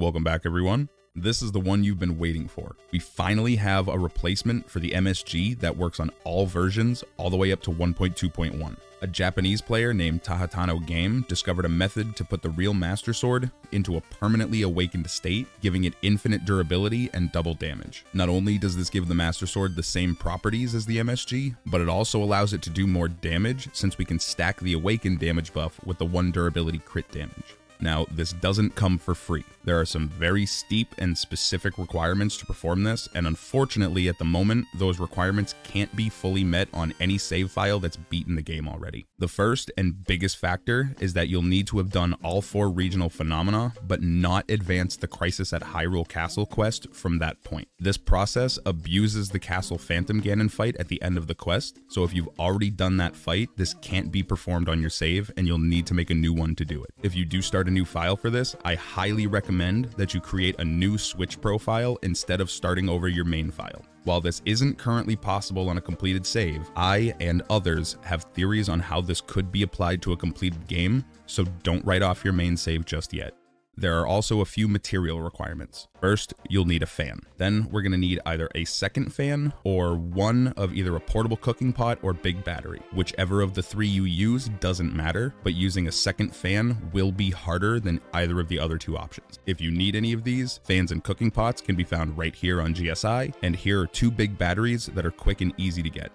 Welcome back, everyone. This is the one you've been waiting for. We finally have a replacement for the MSG that works on all versions all the way up to 1.2.1. A Japanese player named tahatanogame discovered a method to put the real Master Sword into a permanently awakened state, giving it infinite durability and double damage. Not only does this give the Master Sword the same properties as the MSG, but it also allows it to do more damage since we can stack the awakened damage buff with the 1 durability crit damage. Now, this doesn't come for free. There are some very steep and specific requirements to perform this, and unfortunately at the moment, those requirements can't be fully met on any save file that's beaten the game already. The first and biggest factor is that you'll need to have done all 4 regional phenomena, but not advanced the Crisis at Hyrule Castle quest from that point. This process abuses the Castle Phantom Ganon fight at the end of the quest, so if you've already done that fight, this can't be performed on your save, and you'll need to make a new one to do it. If you do start a new file for this, I highly recommend that you create a new Switch profile instead of starting over your main file. While this isn't currently possible on a completed save, I and others have theories on how this could be applied to a completed game, so don't write off your main save just yet. There are also a few material requirements. First, you'll need a fan. Then we're going to need either a second fan or one of either a portable cooking pot or big battery. Whichever of the 3 you use doesn't matter, but using a second fan will be harder than either of the other 2 options. If you need any of these, fans and cooking pots can be found right here on GSI, and here are 2 big batteries that are quick and easy to get.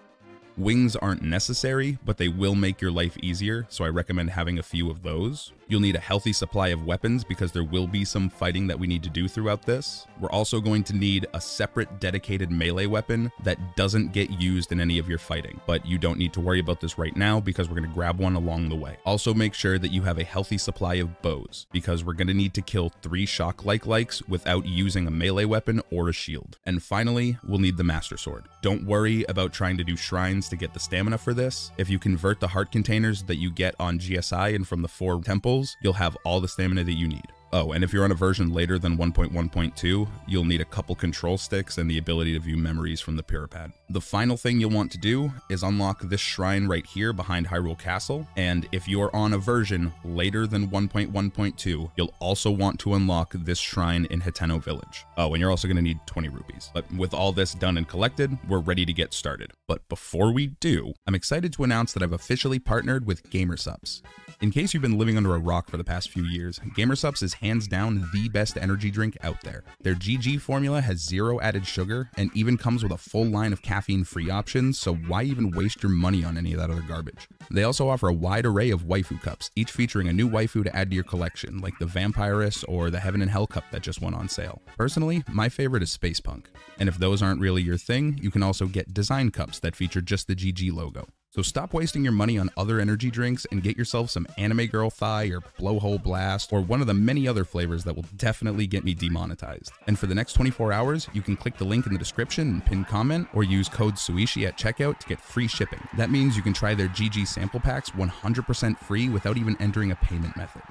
Wings aren't necessary, but they will make your life easier, so I recommend having a few of those. You'll need a healthy supply of weapons because there will be some fighting that we need to do throughout this. We're also going to need a separate dedicated melee weapon that doesn't get used in any of your fighting, but you don't need to worry about this right now because we're going to grab one along the way. Also make sure that you have a healthy supply of bows because we're going to need to kill 3 shock-like-likes without using a melee weapon or a shield. And finally, we'll need the Master Sword. Don't worry about trying to do shrines to get the stamina for this. If you convert the heart containers that you get on GSI and from the 4 temples, you'll have all the stamina that you need. Oh, and if you're on a version later than 1.1.2, you'll need a couple control sticks and the ability to view memories from the Purah Pad. The final thing you'll want to do is unlock this shrine right here behind Hyrule Castle, and if you're on a version later than 1.1.2, you'll also want to unlock this shrine in Hateno Village. Oh, and you're also going to need 20 rupees. But with all this done and collected, we're ready to get started. But before we do, I'm excited to announce that I've officially partnered with Gamersupps. In case you've been living under a rock for the past few years, Gamersupps is hands down the best energy drink out there. Their GG formula has 0 added sugar and even comes with a full line of caffeine-free options, so why even waste your money on any of that other garbage? They also offer a wide array of waifu cups, each featuring a new waifu to add to your collection, like the Vampiris or the Heaven and Hell cup that just went on sale. Personally, my favorite is Spacepunk, and if those aren't really your thing, you can also get design cups that feature just the GG logo. So stop wasting your money on other energy drinks and get yourself some Anime Girl Thigh or Blowhole Blast or one of the many other flavors that will definitely get me demonetized. And for the next 24 hours, you can click the link in the description and pin comment or use code Suishi at checkout to get free shipping. That means you can try their GG sample packs 100% free without even entering a payment method.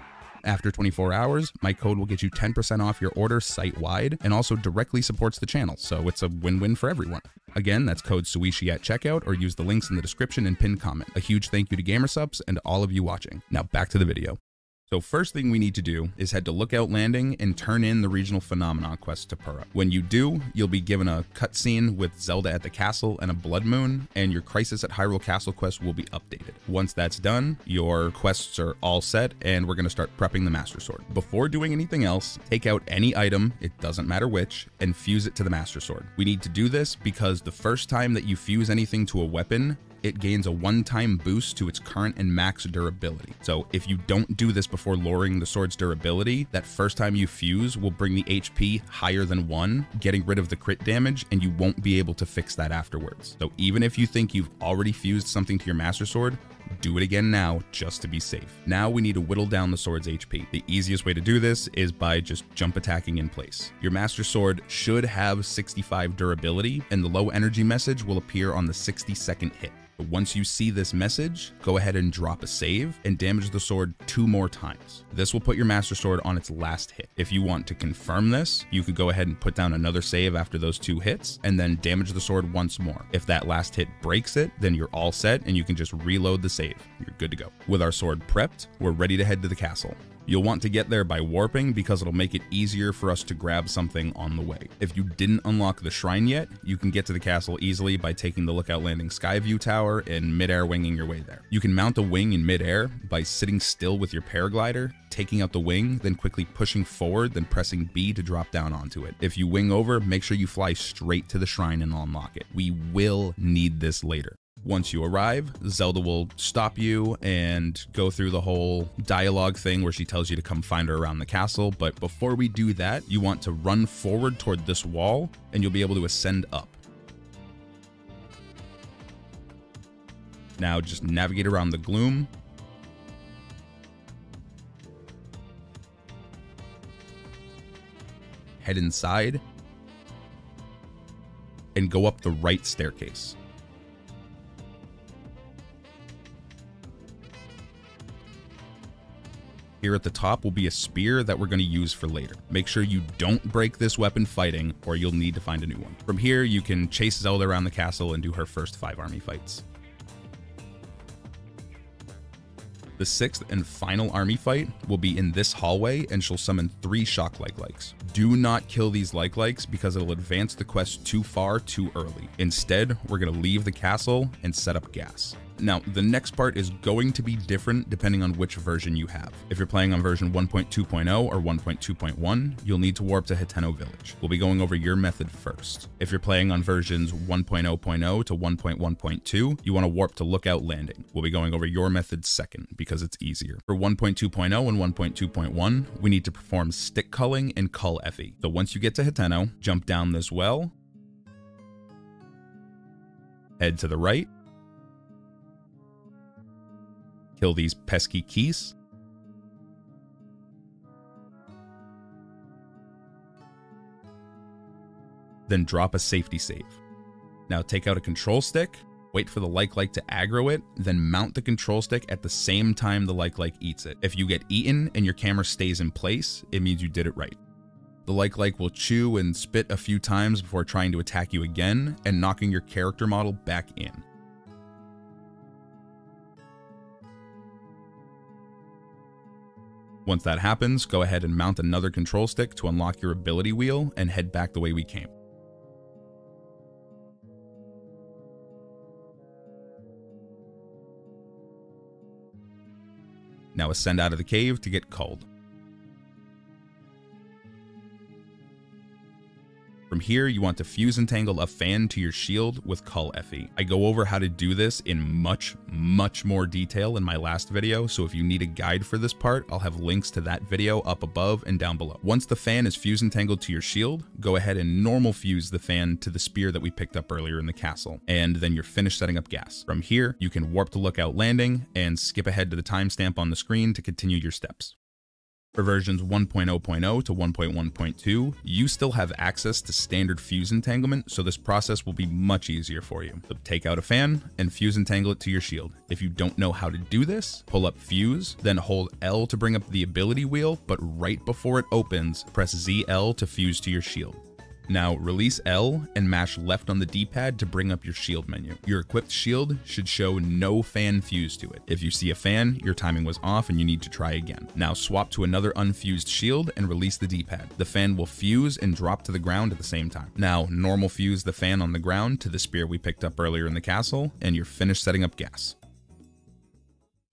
After 24 hours, my code will get you 10% off your order site-wide and also directly supports the channel, so it's a win-win for everyone. Again, that's code Suishi at checkout or use the links in the description and pinned comment. A huge thank you to Gamersupps and all of you watching. Now back to the video. So first thing we need to do is head to Lookout Landing and turn in the Regional Phenomenon quest to Purah. When you do, you'll be given a cutscene with Zelda at the castle and a Blood Moon, and your Crisis at Hyrule Castle quest will be updated. Once that's done, your quests are all set, and we're going to start prepping the Master Sword. Before doing anything else, take out any item, it doesn't matter which, and fuse it to the Master Sword. We need to do this because the first time that you fuse anything to a weapon, it gains a one-time boost to its current and max durability. So if you don't do this before lowering the sword's durability, that first time you fuse will bring the HP higher than 1, getting rid of the crit damage, and you won't be able to fix that afterwards. So even if you think you've already fused something to your Master Sword, do it again now just to be safe. Now we need to whittle down the sword's HP. The easiest way to do this is by just jump attacking in place. Your Master Sword should have 65 durability, and the low energy message will appear on the 60-second hit. Once you see this message, go ahead and drop a save and damage the sword 2 more times. This will put your Master Sword on its last hit. If you want to confirm this, you could go ahead and put down another save after those 2 hits and then damage the sword once more. If that last hit breaks it, then you're all set and you can just reload the save. You're good to go. With our sword prepped, we're ready to head to the castle. You'll want to get there by warping because it'll make it easier for us to grab something on the way. If you didn't unlock the shrine yet, you can get to the castle easily by taking the Lookout Landing Skyview Tower and midair winging your way there. You can mount a wing in midair by sitting still with your paraglider, taking out the wing, then quickly pushing forward, then pressing B to drop down onto it. If you wing over, make sure you fly straight to the shrine and unlock it. We will need this later. Once you arrive, Zelda will stop you and go through the whole dialogue thing where she tells you to come find her around the castle. But before we do that, you want to run forward toward this wall and you'll be able to ascend up. Now just navigate around the gloom. Head inside and go up the right staircase. Here at the top will be a spear that we're going to use for later. Make sure you don't break this weapon fighting or you'll need to find a new one. From here, you can chase Zelda around the castle and do her first 5 army fights. The 6th and final army fight will be in this hallway and she'll summon 3 shock like-likes. Do not kill these like-likes because it'll advance the quest too far too early. Instead, we're going to leave the castle and set up GAS. Now, the next part is going to be different depending on which version you have. If you're playing on version 1.2.0 or 1.2.1, you'll need to warp to Hateno Village. We'll be going over your method first. If you're playing on versions 1.0.0 to 1.1.2, you want to warp to Lookout Landing. We'll be going over your method second because it's easier. For 1.2.0 and 1.2.1, we need to perform stick culling and cull effie. So once you get to Hateno, jump down this well, head to the right, kill these pesky keys, then drop a safety save. Now take out a control stick, wait for the like-like to aggro it, then mount the control stick at the same time the like-like eats it. If you get eaten and your camera stays in place, it means you did it right. The like-like will chew and spit a few times before trying to attack you again and knocking your character model back in. Once that happens, go ahead and mount another control stick to unlock your ability wheel and head back the way we came. Now ascend out of the cave to get culled. From here, you want to fuse entangle a fan to your shield with Cull Effie. I go over how to do this in much more detail in my last video, so if you need a guide for this part, I'll have links to that video up above and down below. Once the fan is fuse entangled to your shield, go ahead and normal fuse the fan to the spear that we picked up earlier in the castle, and then you're finished setting up GAS. From here, you can warp to Lookout Landing and skip ahead to the timestamp on the screen to continue your steps. For versions 1.0.0 to 1.1.2, you still have access to standard fuse entanglement, so this process will be much easier for you. So take out a fan and fuse entangle it to your shield. If you don't know how to do this, pull up fuse, then hold L to bring up the ability wheel, but right before it opens, press ZL to fuse to your shield. Now release L and mash left on the D-pad to bring up your shield menu. Your equipped shield should show no fan fused to it. If you see a fan, your timing was off and you need to try again. Now swap to another unfused shield and release the D-pad. The fan will fuse and drop to the ground at the same time. Now normal fuse the fan on the ground to the spear we picked up earlier in the castle and you're finished setting up GAS.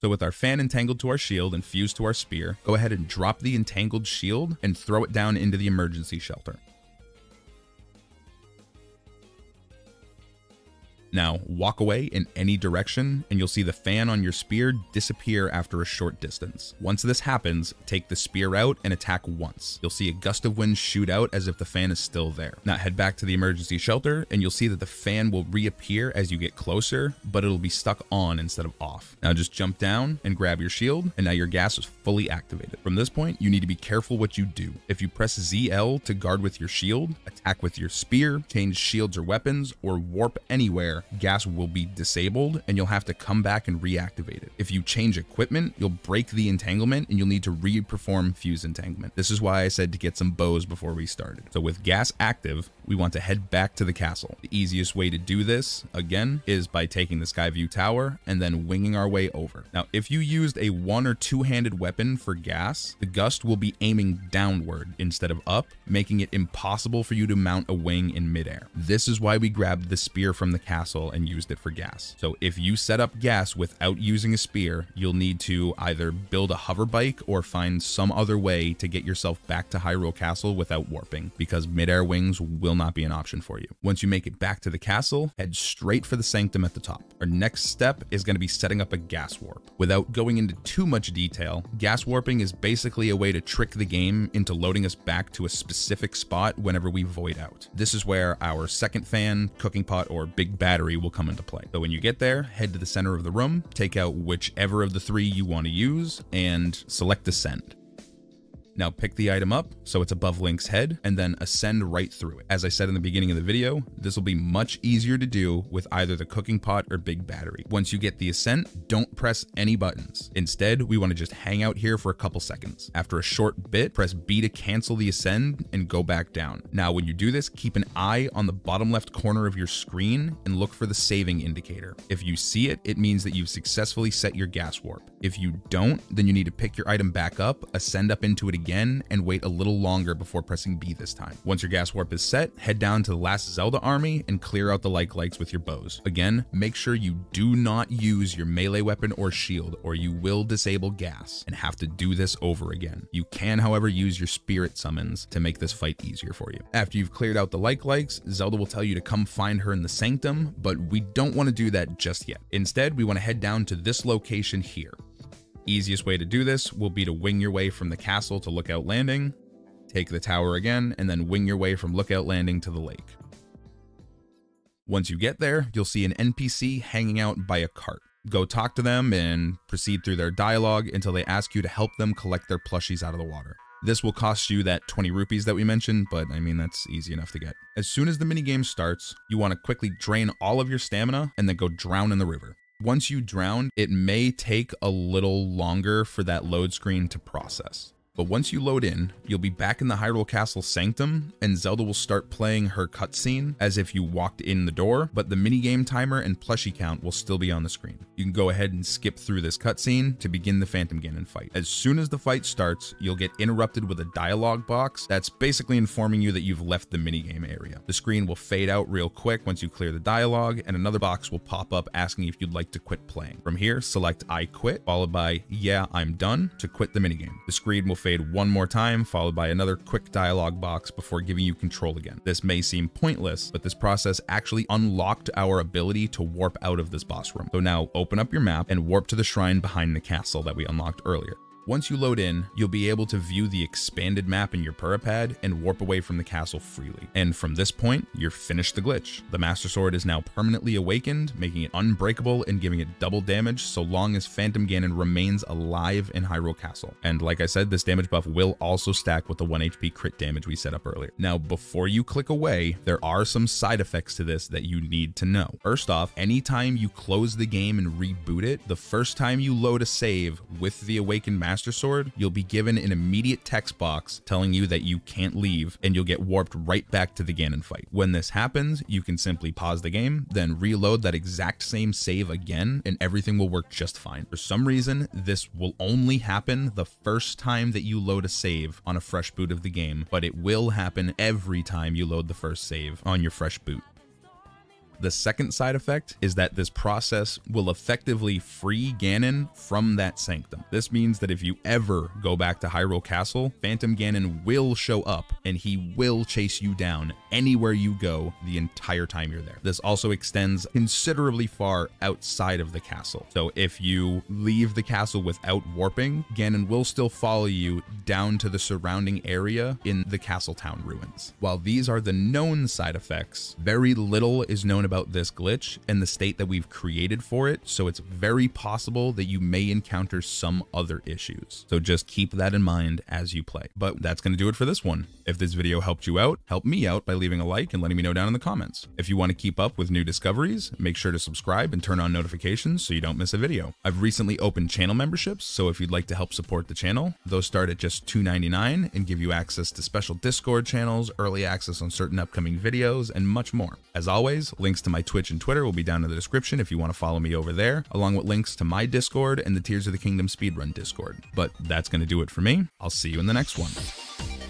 So with our fan entangled to our shield and fused to our spear, go ahead and drop the entangled shield and throw it down into the emergency shelter. Now walk away in any direction and you'll see the fan on your spear disappear after a short distance. Once this happens, take the spear out and attack once. You'll see a gust of wind shoot out as if the fan is still there. Now head back to the emergency shelter and you'll see that the fan will reappear as you get closer, but it'll be stuck on instead of off. Now just jump down and grab your shield and now your GAS is fully activated. From this point, you need to be careful what you do. If you press ZL to guard with your shield, attack with your spear, change shields or weapons, or warp anywhere, timer, gas will be disabled and you'll have to come back and reactivate it. If you change equipment, you'll break the entanglement and you'll need to re-perform Fuse Entanglement. This is why I said to get some bows before we started. So with gas active, we want to head back to the castle. The easiest way to do this, again, is by taking the Skyview Tower and then winging our way over. Now, if you used a one or two-handed weapon for gas, the gust will be aiming downward instead of up, making it impossible for you to mount a wing in midair. This is why we grabbed the spear from the castle and used it for gas. So if you set up gas without using a spear, you'll need to either build a hover bike or find some other way to get yourself back to Hyrule Castle without warping, because midair wings will not be an option for you. Once you make it back to the castle, head straight for the sanctum at the top. Our next step is going to be setting up a gas warp. Without going into too much detail, gas warping is basically a way to trick the game into loading us back to a specific spot whenever we void out. This is where our second fan, cooking pot, or big battery will come into play. So when you get there, head to the center of the room, take out whichever of the three you want to use, and select ascend. Now pick the item up so it's above Link's head and then ascend right through it. As I said in the beginning of the video, this will be much easier to do with either the cooking pot or big battery. Once you get the ascent, don't press any buttons. Instead, we want to just hang out here for a couple seconds. After a short bit, press B to cancel the ascend and go back down. Now when you do this, keep an eye on the bottom left corner of your screen and look for the saving indicator. If you see it, it means that you've successfully set your gas warp. If you don't, then you need to pick your item back up, ascend up into it again, and wait a little longer before pressing B this time. Once your gas warp is set, head down to the last Zelda army and clear out the like-likes with your bows. Again, make sure you do not use your melee weapon or shield, or you will disable gas and have to do this over again. You can, however, use your spirit summons to make this fight easier for you. After you've cleared out the like-likes, Zelda will tell you to come find her in the sanctum, but we don't want to do that just yet. Instead, we want to head down to this location here. Easiest way to do this will be to wing your way from the castle to Lookout Landing, take the tower again, and then wing your way from Lookout Landing to the lake. Once you get there, you'll see an NPC hanging out by a cart. Go talk to them and proceed through their dialogue until they ask you to help them collect their plushies out of the water. This will cost you that 20 rupees that we mentioned, but I mean, that's easy enough to get. As soon as the minigame starts, you want to quickly drain all of your stamina and then go drown in the river. Once you drown, it may take a little longer for that load screen to process. But once you load in, you'll be back in the Hyrule Castle Sanctum, and Zelda will start playing her cutscene as if you walked in the door, but the minigame timer and plushie count will still be on the screen. You can go ahead and skip through this cutscene to begin the Phantom Ganon fight. As soon as the fight starts, you'll get interrupted with a dialogue box that's basically informing you that you've left the minigame area. The screen will fade out real quick once you clear the dialogue, and another box will pop up asking if you'd like to quit playing. From here, select I quit, followed by yeah, I'm done, to quit the minigame. The screen will fade one more time, followed by another quick dialogue box before giving you control again. This may seem pointless, but this process actually unlocked our ability to warp out of this boss room. So now open up your map and warp to the shrine behind the castle that we unlocked earlier. Once you load in, you'll be able to view the expanded map in your Purah Pad and warp away from the castle freely. And from this point, you're finished the glitch. The Master Sword is now permanently awakened, making it unbreakable and giving it double damage so long as Phantom Ganon remains alive in Hyrule Castle. And like I said, this damage buff will also stack with the 1 HP crit damage we set up earlier. Now, before you click away, there are some side effects to this that you need to know. First off, anytime you close the game and reboot it, the first time you load a save with the awakened Master Sword, you'll be given an immediate text box telling you that you can't leave, and you'll get warped right back to the Ganon fight. When this happens, you can simply pause the game, then reload that exact same save again, and everything will work just fine. For some reason, this will only happen the first time that you load a save on a fresh boot of the game, but it will happen every time you load the first save on your fresh boot. The second side effect is that this process will effectively free Ganon from that sanctum. This means that if you ever go back to Hyrule Castle, Phantom Ganon will show up and he will chase you down anywhere you go the entire time you're there. This also extends considerably far outside of the castle. So if you leave the castle without warping, Ganon will still follow you down to the surrounding area in the Castletown ruins. While these are the known side effects, very little is known about about this glitch and the state that we've created for it, so it's very possible that you may encounter some other issues. So just keep that in mind as you play. But that's going to do it for this one. If this video helped you out, help me out by leaving a like and letting me know down in the comments. If you want to keep up with new discoveries, make sure to subscribe and turn on notifications so you don't miss a video. I've recently opened channel memberships, so if you'd like to help support the channel, those start at just $2.99 and give you access to special Discord channels, early access on certain upcoming videos, and much more. As always, links to my Twitch and Twitter will be down in the description if you want to follow me over there, along with links to my Discord and the Tears of the Kingdom speedrun Discord. But that's going to do it for me. I'll see you in the next one.